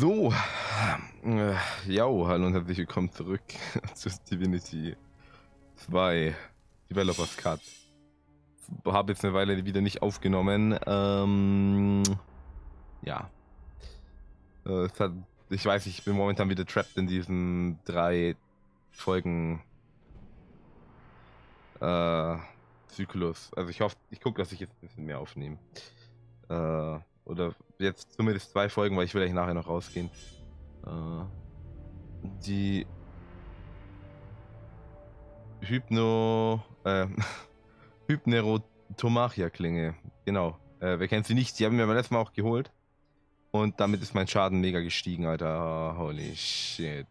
So, ja, hallo und herzlich willkommen zurück zu Divinity 2 Developers Cut. Habe jetzt eine Weile wieder nicht aufgenommen. Ja. Ich weiß, ich bin momentan wieder trapped in diesen 3 Folgen Zyklus. Also ich hoffe, ich gucke, dass ich jetzt ein bisschen mehr aufnehme. Oder jetzt zumindest 2 Folgen, weil ich will eigentlich nachher noch rausgehen. Die Hypnerotomachia Klinge. Genau. Wer kennt sie nicht? Die haben wir beim letzten Mal auch geholt. Und damit ist mein Schaden mega gestiegen, Alter. Oh, holy shit.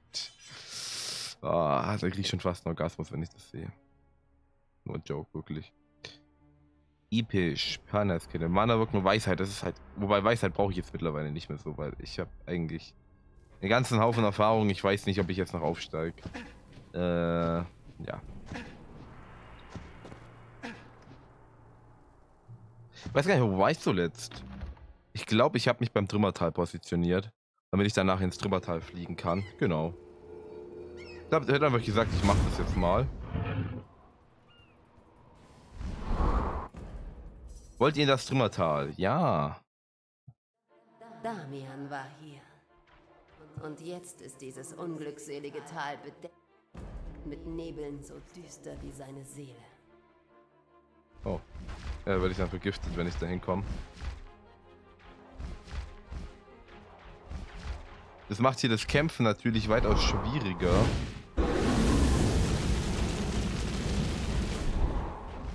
Oh, da krieg ich schon fast einen Orgasmus, wenn ich das sehe. No joke, wirklich. Episch, Pernaskille, Mana wirkt nur Weisheit, das ist halt, wobei Weisheit brauche ich jetzt mittlerweile nicht mehr so, weil ich habe eigentlich einen ganzen Haufen Erfahrung, ich weiß nicht, ob ich jetzt noch aufsteige. Ja. Ich weiß gar nicht, wo war ich zuletzt? Ich glaube, ich habe mich beim Trümmertal positioniert, damit ich danach ins Trümmertal fliegen kann, genau. Ich hätte einfach gesagt, ich mache das jetzt mal. Wollt ihr in das Trümmertal? Ja. Damian war hier. Und jetzt ist dieses unglückselige Tal bedeckt mit Nebeln so düster wie seine Seele. Oh. Werde ich dann vergiftet, wenn ich da hinkomme. Das macht hier das Kämpfen natürlich weitaus schwieriger.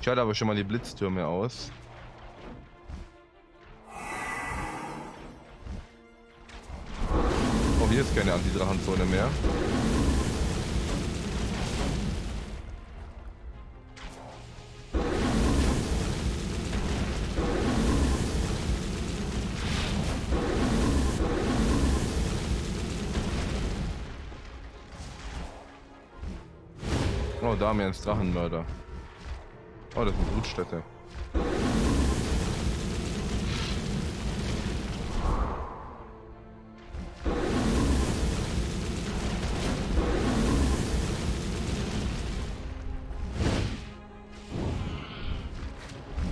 Schaut aber schon mal die Blitztürme aus. Hier ist keine Antidrachenzone mehr. Oh, Damians Drachenmörder. Oh, das sind Brutstätte.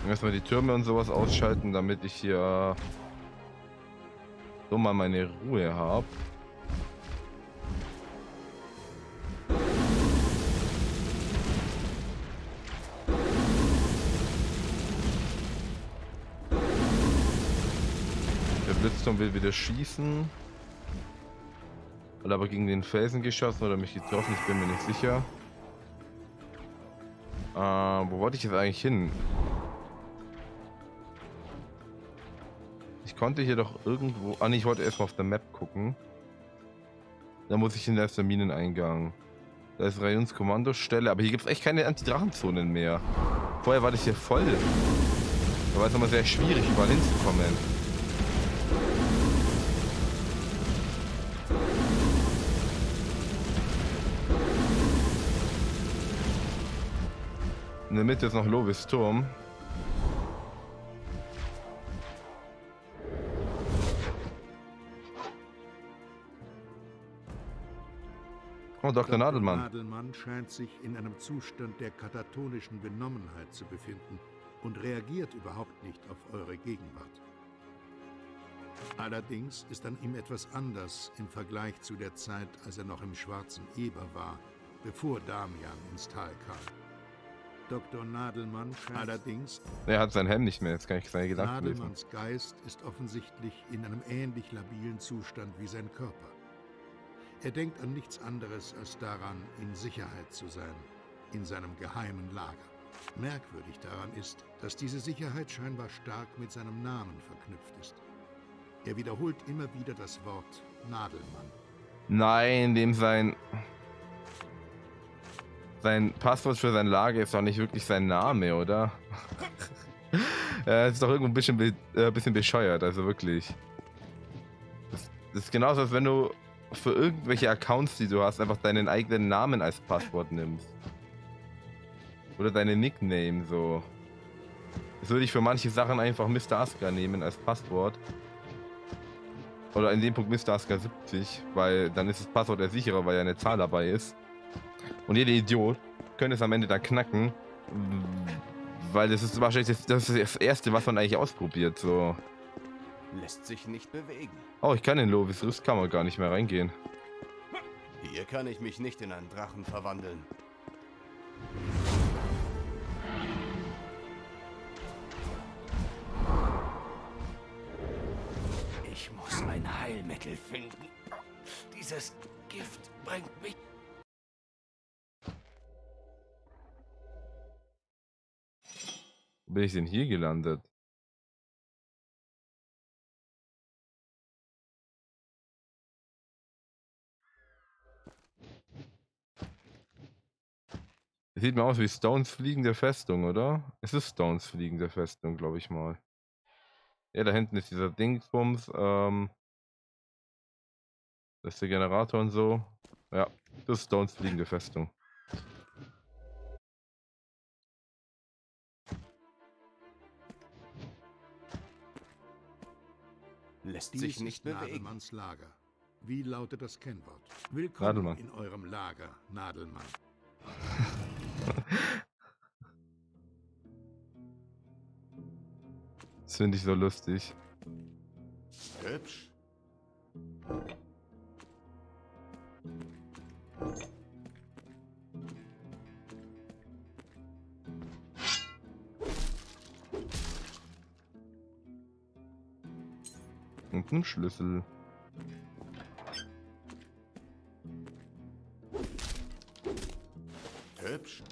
Erstmal die Türme und sowas ausschalten, damit ich hier so mal meine Ruhe habe. Der Blitzturm will wieder schießen. Hat aber gegen den Felsen geschossen oder mich getroffen, ich bin mir nicht sicher. Wo wollte ich jetzt eigentlich hin? Konnte hier doch irgendwo... Ah, nee, ich wollte erstmal auf der Map gucken. Da muss ich in den Mineneingang. Da ist Rayuns Kommandostelle. Aber hier gibt es echt keine Antidrachenzonen mehr. Vorher war das hier voll. Da war es immer sehr schwierig, überall hinzukommen. In der Mitte ist noch Lovis Turm. Dr. Nadelmann. Scheint sich in einem Zustand der katatonischen Benommenheit zu befinden und reagiert überhaupt nicht auf eure Gegenwart. Allerdings ist an ihm etwas anders im Vergleich zu der Zeit, als er noch im Schwarzen Eber war, bevor Damian ins Tal kam. Dr. Nadelmann scheint... Allerdings... Er hat sein Helm nicht mehr, jetzt kann ich seine Gedanken lesen. Nadelmanns Geist ist offensichtlich in einem ähnlich labilen Zustand wie sein Körper. Er denkt an nichts anderes als daran, in Sicherheit zu sein, in seinem geheimen Lager. Merkwürdig daran ist, dass diese Sicherheit scheinbar stark mit seinem Namen verknüpft ist. Er wiederholt immer wieder das Wort Nadelmann. Nein, dem sein Passwort für sein Lager ist doch nicht wirklich sein Name, oder? Er ist doch irgendwo ein bisschen bescheuert, also wirklich. Das ist genauso, als wenn du für irgendwelche Accounts, die du hast, einfach deinen eigenen Namen als Passwort nimmst. Oder deine Nickname, so. Das würde ich für manche Sachen einfach Mr. Asgar nehmen als Passwort. Oder in dem Punkt Mr. Asgar 70, weil dann ist das Passwort der sicherer, weil ja eine Zahl dabei ist. Und jeder Idiot könnte es am Ende dann knacken, weil das ist wahrscheinlich das Erste, was man eigentlich ausprobiert. So. Lässt sich nicht bewegen. Oh, ich kann in Lovis Rüstkammer gar nicht mehr reingehen. Hier kann ich mich nicht in einen Drachen verwandeln. Ich muss ein Heilmittel finden. Dieses Gift bringt mich... Wo bin ich denn hier gelandet? Das sieht mir aus wie Stones fliegende Festung, oder? Es ist Stones fliegende Festung, glaube ich mal. Ja, da hinten ist dieser Dingsbums. Das ist der Generator und so. Ja, das ist Stones fliegende Festung. Lässt sich nicht bewegen. Nadelmanns Lager. Wie lautet das Kennwort? Willkommen Nadelmann. In eurem Lager, Nadelmann. Das finde ich so lustig. Hübsch. Und ein Schlüssel. Hübsch.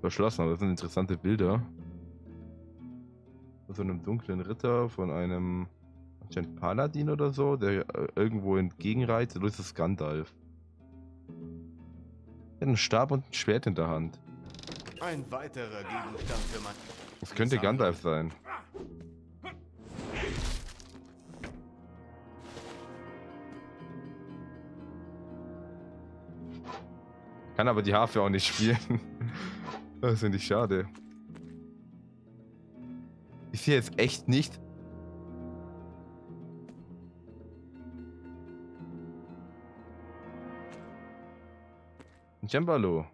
Verschlossen, aber das sind interessante Bilder. Von so einem dunklen Ritter, von einem Argent Paladin oder so, der irgendwo entgegenreitet. So ist das Gandalf. Er hat einen Stab und ein Schwert in der Hand. Ein weiterer Gegenstand für man. Das könnte Gandalf sein. Kann aber die Harfe auch nicht spielen. Das finde ich schade. Ich sehe jetzt echt nicht. Cembalo.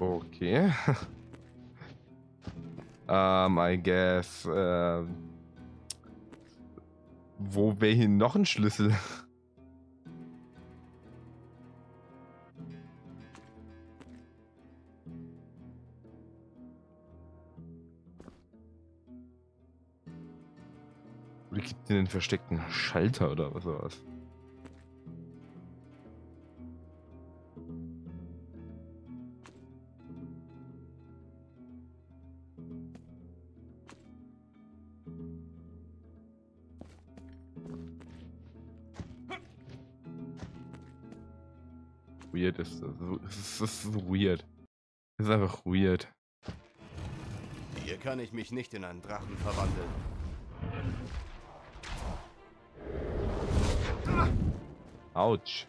Okay. I guess. Wo wäre hier noch ein Schlüssel? Oder gibt es einen versteckten Schalter oder was war's? Ist so weird. Das ist einfach weird. Hier kann ich mich nicht in einen Drachen verwandeln. Autsch.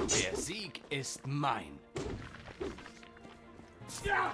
Der Sieg ist mein. Ja.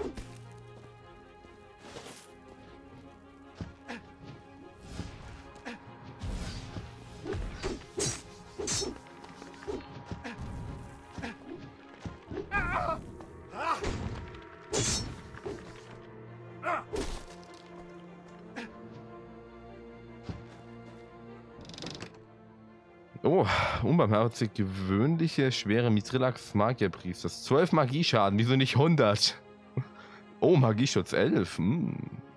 Unbarmherzig gewöhnliche, schwere Mitrilax Magierpriesters. 12 Magieschaden, wieso nicht 100? Oh, Magieschutz 11.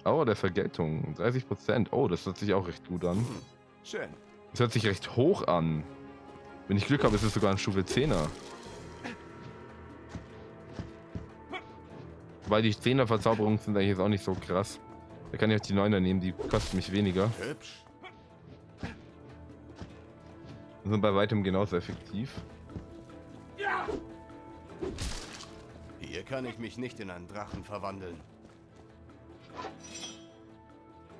Aura der Vergeltung. 30%. Oh, das hört sich auch recht gut an. Schön. Das hört sich recht hoch an. Wenn ich Glück habe, ist es sogar ein Stufe 10er. Weil die 10er Verzauberungen sind eigentlich jetzt auch nicht so krass. Da kann ich auch die 9er nehmen, die kosten mich weniger. Hübsch. Und sind bei weitem genauso effektiv. Ja. Hier kann ich mich nicht in einen Drachen verwandeln.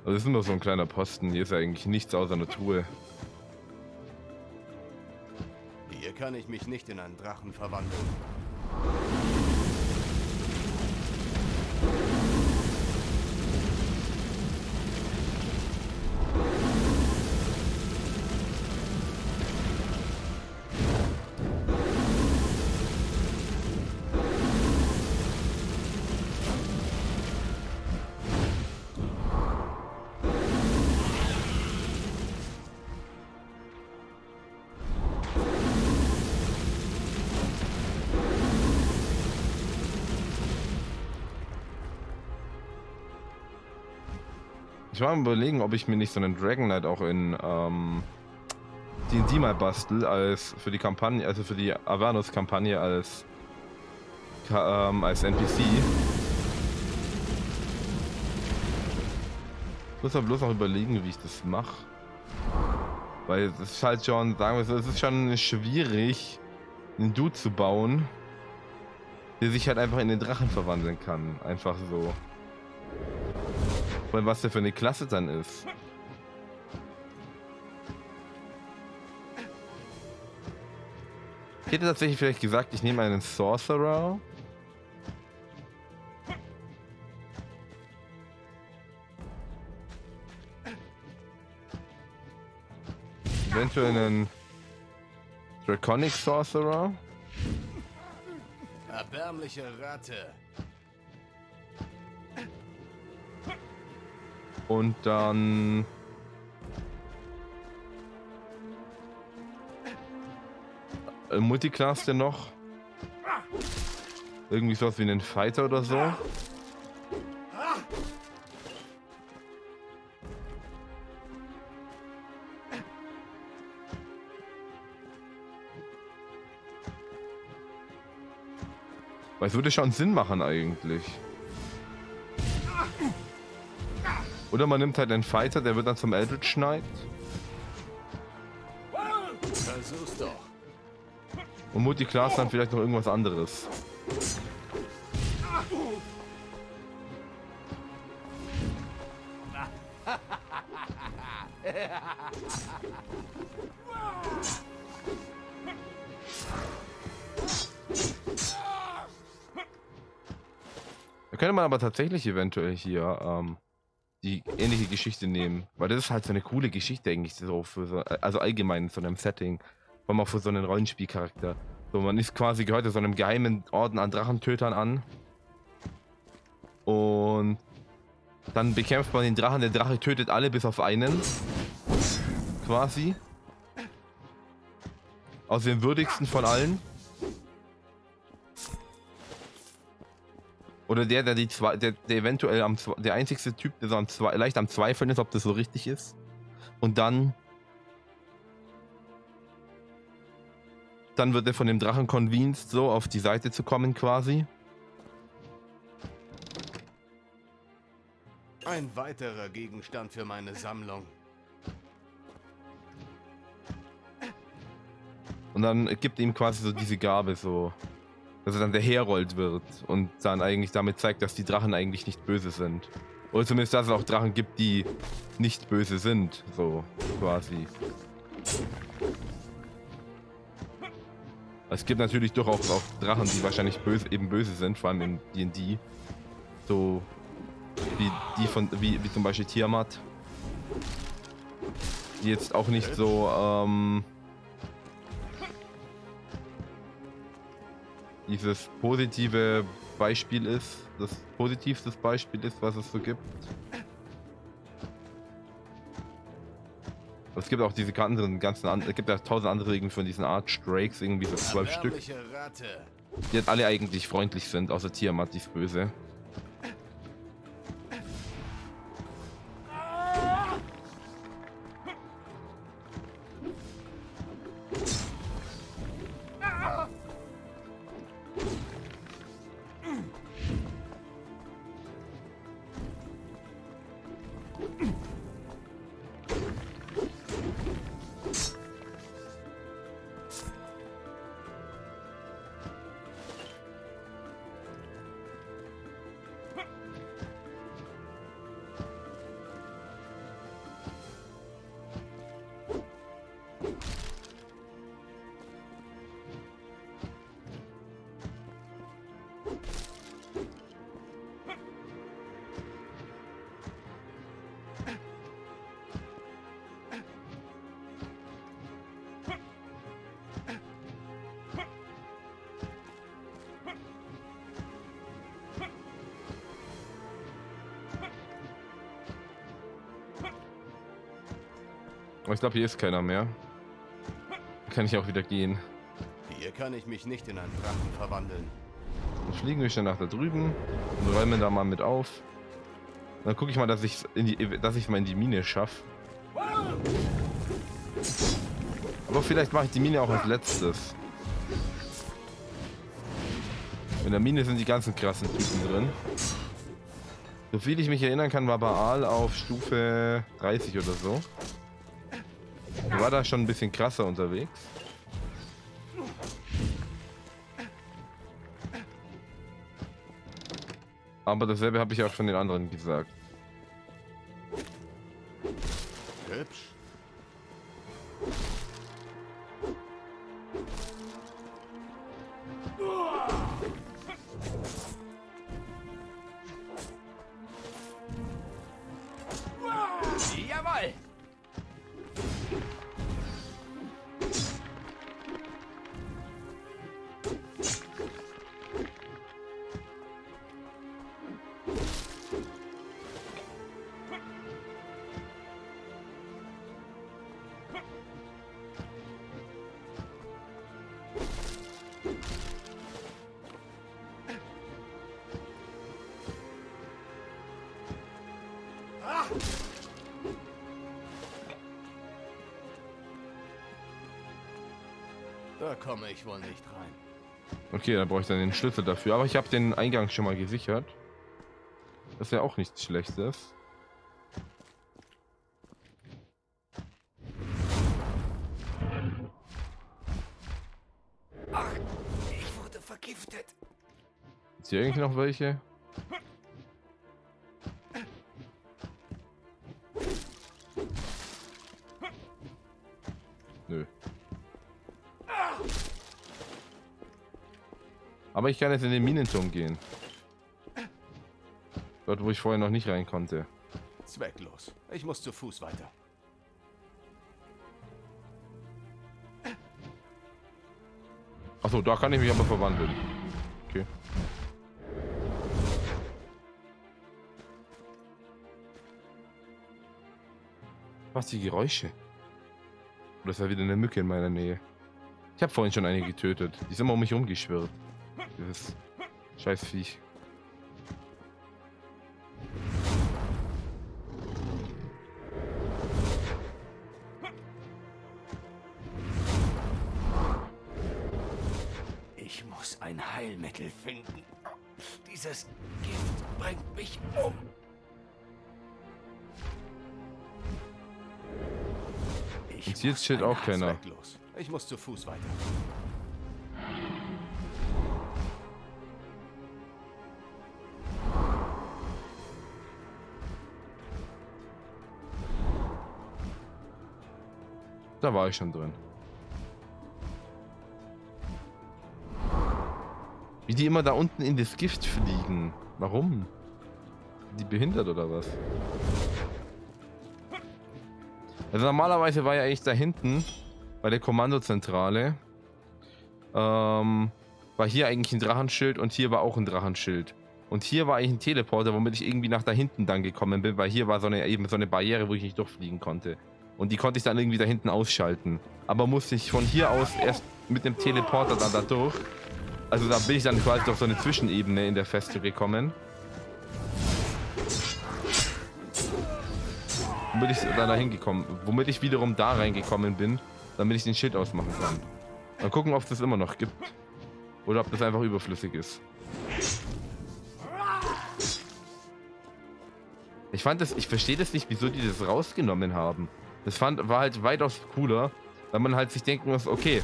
Also das ist nur so ein kleiner Posten. Hier ist ja eigentlich nichts außer einer Truhe. Hier kann ich mich nicht in einen Drachen verwandeln. Ich war am Überlegen, ob ich mir nicht so einen Dragon Knight auch in D&D mal bastel, als für die Kampagne, also für die Avernus-Kampagne als NPC. Ich muss aber bloß noch überlegen, wie ich das mache. Weil es ist halt schon, sagen wir so, es ist schon schwierig, einen Dude zu bauen, der sich halt einfach in den Drachen verwandeln kann. Einfach so. Weil was der für eine Klasse dann ist. Ich hätte tatsächlich vielleicht gesagt, ich nehme einen Sorcerer. Eventuell einen Draconic Sorcerer. Erbärmliche Ratte. Und dann... Multiclass denn noch? Irgendwie sowas wie einen Fighter oder so? Weil es würde schon Sinn machen eigentlich. Oder man nimmt halt einen Fighter, der wird dann zum Eldritch Knight. Versuch's doch. Und Multiclass dann vielleicht noch irgendwas anderes. Da könnte man aber tatsächlich eventuell hier die ähnliche Geschichte nehmen, weil das ist halt so eine coole Geschichte eigentlich so, für so, also allgemein in so einem Setting, vor allem auch für so einen Rollenspielcharakter. So, man ist quasi gehört so einem geheimen Orden an Drachentötern an und dann bekämpft man den Drachen, der Drache tötet alle bis auf einen, quasi, aus dem würdigsten von allen. Oder der eventuell der einzigste Typ, der so leicht am Zweifeln ist, ob das so richtig ist. Und dann wird er von dem Drachen convinced, so auf die Seite zu kommen quasi. Ein weiterer Gegenstand für meine Sammlung. Und dann gibt ihm quasi so diese Gabe so. Dass er dann der Herold wird und dann eigentlich damit zeigt, dass die Drachen eigentlich nicht böse sind. Oder zumindest, dass es auch Drachen gibt, die nicht böse sind, so quasi. Es gibt natürlich durchaus auch Drachen, die wahrscheinlich eben böse sind, vor allem in D&D. So wie die wie zum Beispiel Tiamat. Die jetzt auch nicht so, dieses positive Beispiel ist, das positivste Beispiel ist, was es so gibt. Aber es gibt auch diese es gibt ja 1000 andere irgendwie von diesen Archdrakes, irgendwie so 12 Stück. Die jetzt alle eigentlich freundlich sind, außer Tiamat, die ist böse. Ich glaube, hier ist keiner mehr. Kann ich auch wieder gehen. Hier kann ich mich nicht in einen Drachen verwandeln. Dann fliegen wir schnell nach da drüben und räumen da mal mit auf. Dann gucke ich mal, dass ich es mal in die Mine schaffe. Aber vielleicht mache ich die Mine auch als letztes. In der Mine sind die ganzen krassen Typen drin. Soviel ich mich erinnern kann, war Baal auf Stufe 30 oder so. War da schon ein bisschen krasser unterwegs. Aber dasselbe habe ich auch von den anderen gesagt. Hübsch. Da komme ich wohl nicht rein. Okay, da brauche ich dann den Schlüssel dafür. Aber ich habe den Eingang schon mal gesichert. Das ist ja auch nichts Schlechtes. Ach, ich wurde vergiftet. Ist hier eigentlich noch welche? Aber ich kann jetzt in den Minenturm gehen. Dort, wo ich vorher noch nicht rein konnte. Zwecklos. Ich muss zu Fuß weiter. Achso, da kann ich mich aber verwandeln. Okay. Was die Geräusche? Oder ist da wieder eine Mücke in meiner Nähe? Ich habe vorhin schon eine getötet. Die sind immer um mich rumgeschwirrt. Dieses scheiß Viech. Ich muss ein Heilmittel finden. Dieses Gift bringt mich um. Und jetzt steht auch keiner. Ich muss zu Fuß weiter. Da war ich schon drin. Wie die immer da unten in das Gift fliegen. Warum? Die behindert oder was? Also normalerweise war ja eigentlich da hinten bei der Kommandozentrale war hier eigentlich ein Drachenschild und hier war auch ein Drachenschild. Und hier war eigentlich ein Teleporter, womit ich irgendwie nach da hinten dann gekommen bin, weil hier war so eine Barriere, wo ich nicht durchfliegen konnte. Und die konnte ich dann irgendwie da hinten ausschalten. Aber musste ich von hier aus erst mit dem Teleporter dann da durch. Also da bin ich dann quasi durch so eine Zwischenebene in der Festung gekommen. Womit ich dann da hingekommen, womit ich wiederum da reingekommen bin, damit ich den Schild ausmachen kann. Mal gucken, ob es das immer noch gibt. Oder ob das einfach überflüssig ist. Ich verstehe das nicht, wieso die das rausgenommen haben. Das war halt weitaus cooler, weil man halt sich denken muss, okay,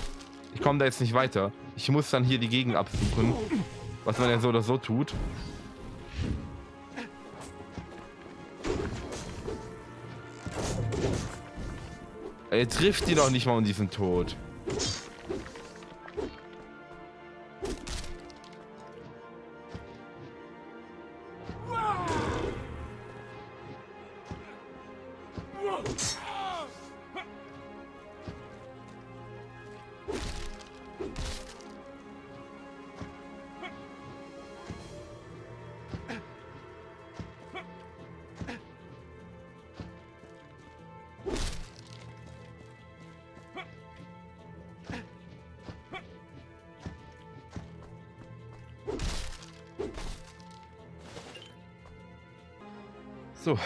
ich komme da jetzt nicht weiter. Ich muss dann hier die Gegend absuchen, was man ja so oder so tut. Er trifft die doch nicht mal und die sind tot. So,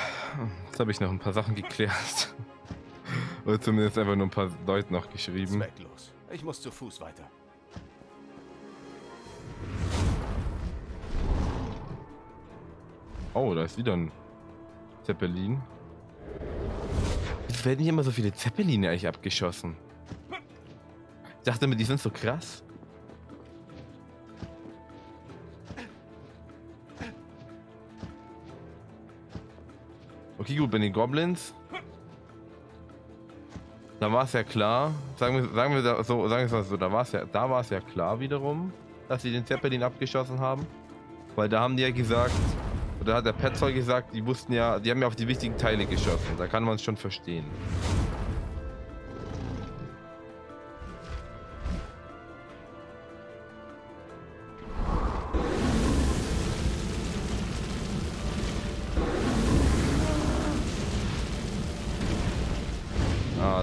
jetzt habe ich noch ein paar Sachen geklärt. Oder zumindest einfach nur ein paar Leute noch geschrieben. Zwecklos. Ich muss zu Fuß weiter. Oh, da ist wieder ein Zeppelin. Jetzt werden hier immer so viele Zeppeline eigentlich abgeschossen. Ich dachte immer, die sind so krass. Okay, gut, bei den Goblins. Da war es ja klar. Sagen wir so, da war es ja klar wiederum, dass sie den Zeppelin abgeschossen haben. Weil da haben die ja gesagt, oder hat der Petzold gesagt, die wussten ja, die haben ja auf die wichtigen Teile geschossen. Da kann man es schon verstehen.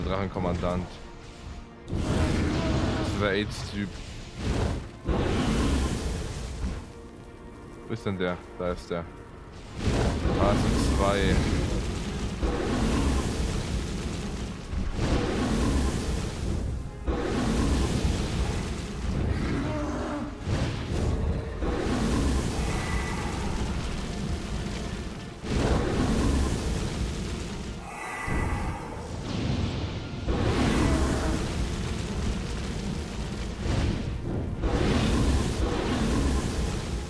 Drachenkommandant. Dieser AIDS-Typ. Wo ist denn der? Da ist der. Phase 2.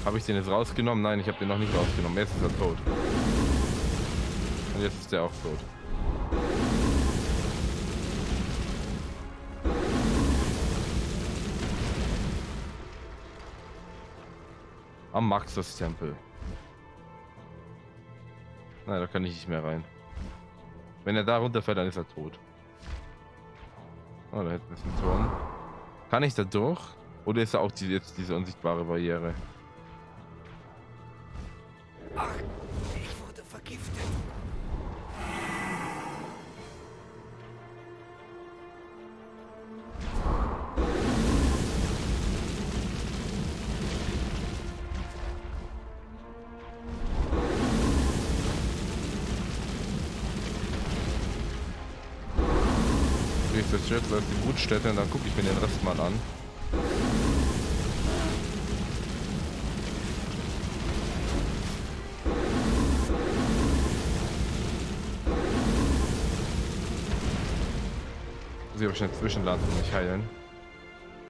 Habe ich den jetzt rausgenommen? Nein, ich habe den noch nicht rausgenommen. Jetzt ist er tot. Und jetzt ist er auch tot. Am Maxos Tempel. Nein, da kann ich nicht mehr rein. Wenn er da runterfällt, dann ist er tot. Oh, da hinten ist ein Turm. Kann ich da durch? Oder ist da auch jetzt diese unsichtbare Barriere? Jetzt läuft die Brutstätte und dann gucke ich mir den Rest mal an. Muss ich aber schnell zwischenlanden und mich heilen.